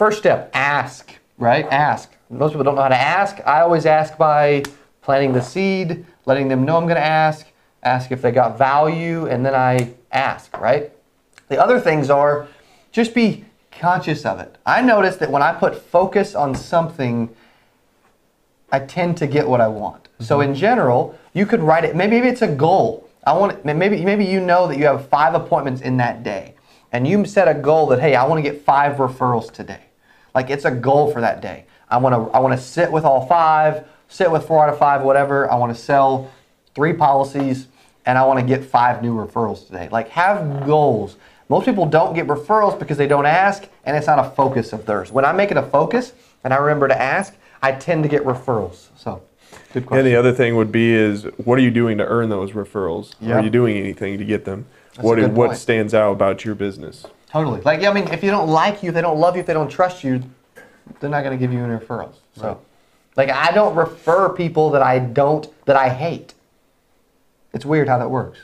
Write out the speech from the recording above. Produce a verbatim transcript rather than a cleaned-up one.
First step, ask, right? Ask. Most people don't know how to ask. I always ask by planting the seed, letting them know I'm going to ask, ask if they got value, and then I ask, right? The other things are just be conscious of it. I notice that when I put focus on something, I tend to get what I want. Mm-hmm. So in general, you could write it, maybe, maybe it's a goal. I want maybe maybe you know that you have five appointments in that day, and you set a goal that, hey, I want to get five referrals today. Like, it's a goal for that day. I want to I want to sit with all five, sit with four out of five, whatever. I want to sell three policies, and I want to get five new referrals today. Like, have goals. Most people don't get referrals because they don't ask, and it's not a focus of theirs. When I make it a focus and I remember to ask, I tend to get referrals. So, good question. And the other thing would be is, what are you doing to earn those referrals? Yep. Are you doing anything to get them? That's what is, what stands out about your business? Totally. Like, yeah, I mean, if you don't like you, if they don't love you, if they don't trust you, they're not going to give you any referrals. So, right. Like, I don't refer people that I don't, that I hate. It's weird how that works.